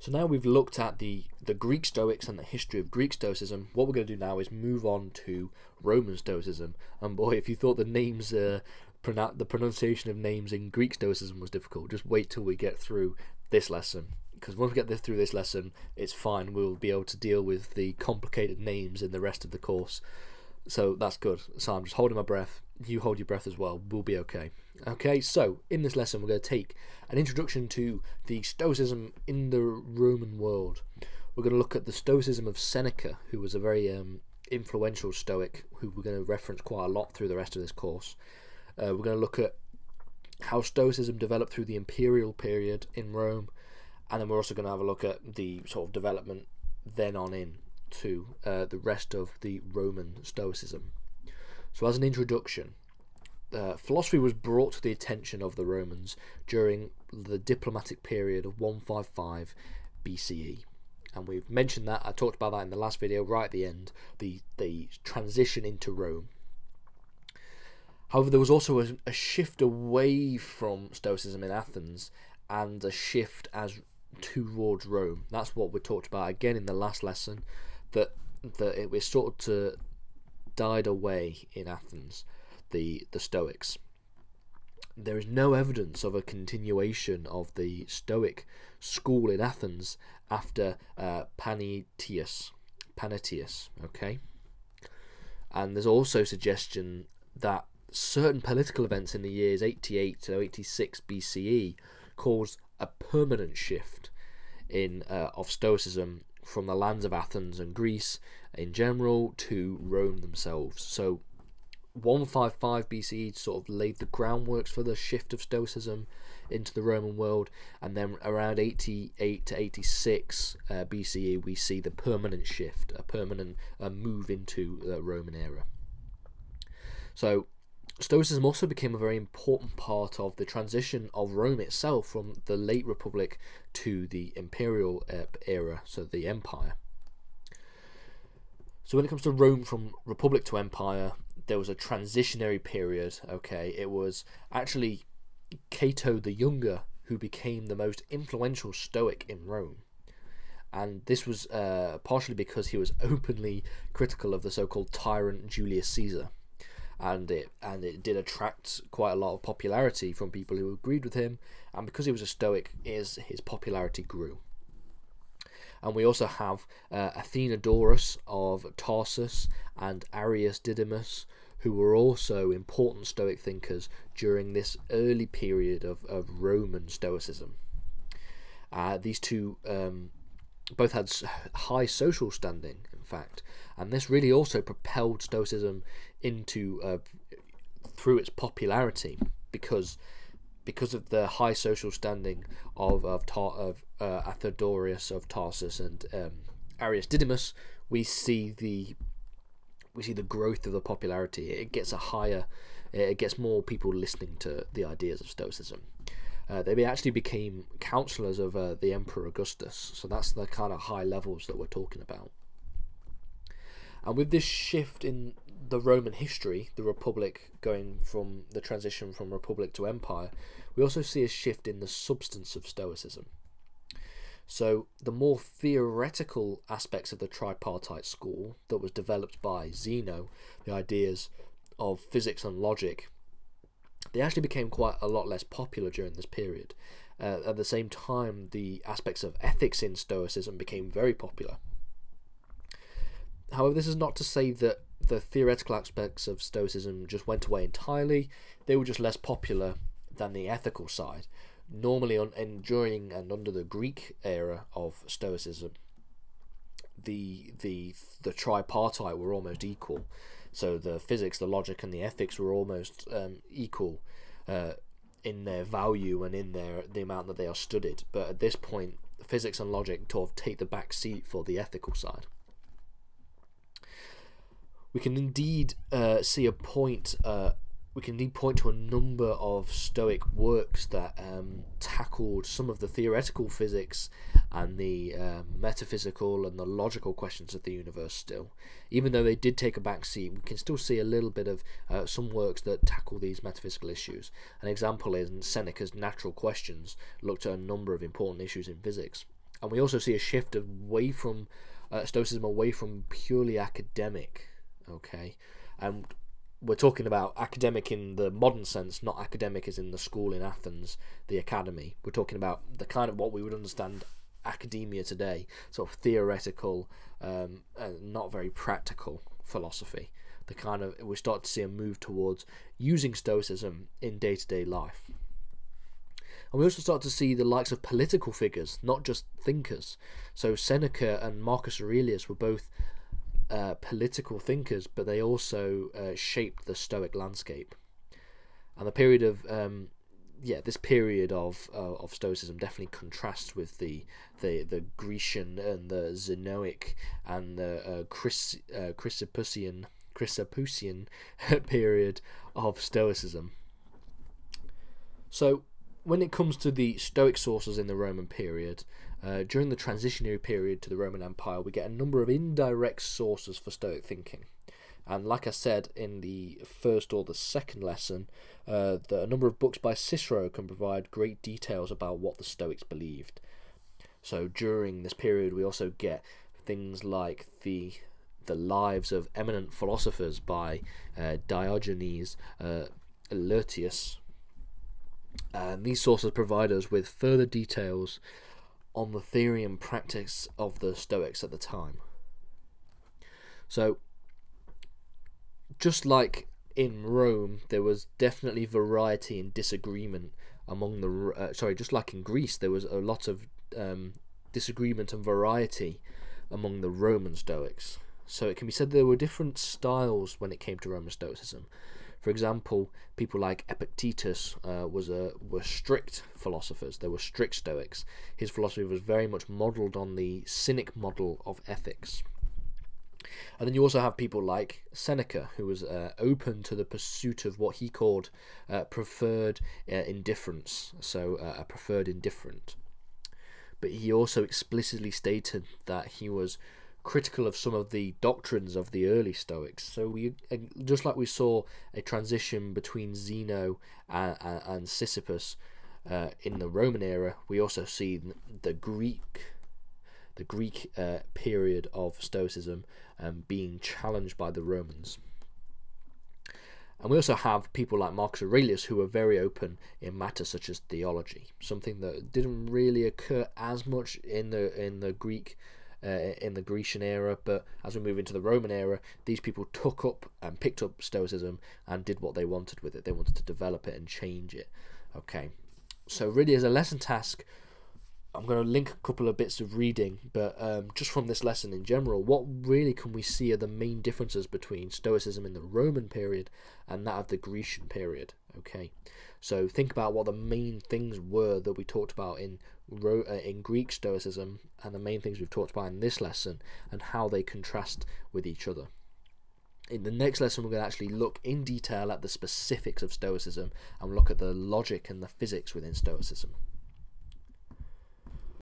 So now we've looked at the Greek Stoics and the history of Greek Stoicism. What we're going to do now is move on to Roman Stoicism. And boy, if you thought the names, the pronunciation of names in Greek Stoicism was difficult, just wait till we get through this lesson. Because once we get through this lesson, it's fine. We'll be able to deal with the complicated names in the rest of the course. So that's good. So I'm just holding my breath. You hold your breath as well. We'll be okay. Okay, so in this lesson, we're going to take an introduction to the Stoicism in the Roman world. We're going to look at the Stoicism of Seneca, who was a very influential Stoic, who we're going to reference quite a lot through the rest of this course. We're going to look at how Stoicism developed through the imperial period in Rome, and then we're also going to have a look at the sort of development then on in to the rest of the Roman Stoicism. So as an introduction, philosophy was brought to the attention of the Romans during the diplomatic period of 155 BCE. And we've mentioned that, I talked about that in the last video right at the end, the transition into Rome. However, there was also a shift away from Stoicism in Athens and a shift as towards Rome. That's what we talked about again in the last lesson, that it was sort of died away in Athens, the Stoics. There is no evidence of a continuation of the Stoic school in Athens after Panaetius, okay? And there's also suggestion that certain political events in the years 88 to 86 BCE caused a permanent shift in of Stoicism from the lands of Athens and Greece in general to Rome themselves. So 155 BCE sort of laid the groundworks for the shift of Stoicism into the Roman world, and then around 88 to 86 BCE we see the permanent shift, a permanent move into the Roman era. So Stoicism also became a very important part of the transition of Rome itself from the late Republic to the imperial era, so the empire. So when it comes to Rome from Republic to empire, there was a transitionary period, okay? It was actually Cato the Younger who became the most influential Stoic in Rome. And this was partially because he was openly critical of the so-called tyrant Julius Caesar. And it did attract quite a lot of popularity from people who agreed with him, and because he was a Stoic, his popularity grew. And we also have Athenodorus of Tarsus and Arius Didymus, who were also important Stoic thinkers during this early period of Roman Stoicism. These two both had high social standing, in fact, and this really also propelled Stoicism into through its popularity because of the high social standing of Athenodorus of Tarsus and Arius Didymus. We see the growth of the popularity. It gets more people listening to the ideas of Stoicism. They actually became counselors of the Emperor Augustus, so that's the kind of high levels that we're talking about. And with this shift in the Roman history, the Republic going from the transition from Republic to Empire, we also see a shift in the substance of Stoicism. So the more theoretical aspects of the tripartite school that was developed by Zeno, the ideas of physics and logic, they actually became quite a lot less popular during this period. At the same time, the aspects of ethics in Stoicism became very popular. However, this is not to say that the theoretical aspects of Stoicism just went away entirely. They were just less popular than the ethical side. Normally, during and under the Greek era of Stoicism, the tripartite were almost equal. So the physics, the logic, and the ethics were almost equal in their value and in the amount that they are studied. But at this point, physics and logic sort of take the back seat for the ethical side. We can indeed point to a number of Stoic works that tackled some of the theoretical physics and the metaphysical and the logical questions of the universe still. Even though they did take a back seat, we can still see a little bit of some works that tackle these metaphysical issues. An example is Seneca's Natural Questions looked at a number of important issues in physics. And we also see a shift away from Stoicism, away from purely academic, okay? And we're talking about academic in the modern sense, not academic as in the school in Athens, the academy. We're talking about the kind of what we would understand academia today, sort of theoretical, not very practical philosophy. The kind of, we start to see a move towards using Stoicism in day-to-day life. And we also start to see the likes of political figures, not just thinkers. So Seneca and Marcus Aurelius were both political thinkers, but they also shaped the Stoic landscape. And the period of this period of Stoicism definitely contrasts with the Grecian and the Zenoic and the Chrysippuscian period of Stoicism. So when it comes to the Stoic sources in the Roman period, during the transitionary period to the Roman Empire, we get a number of indirect sources for Stoic thinking. And like I said in the first or the second lesson, a number of books by Cicero can provide great details about what the Stoics believed. So during this period we also get things like the lives of eminent philosophers by Diogenes Laertius. And these sources provide us with further details on the theory and practice of the Stoics at the time. So, just like in Rome, there was definitely variety and disagreement among the... just like in Greece, there was a lot of disagreement and variety among the Roman Stoics. So it can be said there were different styles when it came to Roman Stoicism. For example, people like Epictetus were strict philosophers. They were strict Stoics. His philosophy was very much modelled on the Cynic model of ethics. And then you also have people like Seneca, who was open to the pursuit of what he called preferred indifference, so a preferred indifferent. But he also explicitly stated that he was critical of some of the doctrines of the early Stoics. So we, just like we saw a transition between Zeno and Sisyphus in the Roman era, we also see the Greek period of Stoicism being challenged by the Romans. And we also have people like Marcus Aurelius who were very open in matters such as theology, something that didn't really occur as much in the Grecian era, but as we move into the Roman era, these people took up and picked up Stoicism and did what they wanted with it. They wanted to develop it and change it. Okay, so really as a lesson task, I'm going to link a couple of bits of reading, but just from this lesson in general, what really can we see are the main differences between Stoicism in the Roman period and that of the Grecian period? Okay, so think about what the main things were that we talked about in Greek Stoicism and the main things we've talked about in this lesson and how they contrast with each other. In the next lesson we're going to actually look in detail at the specifics of Stoicism and look at the logic and the physics within Stoicism.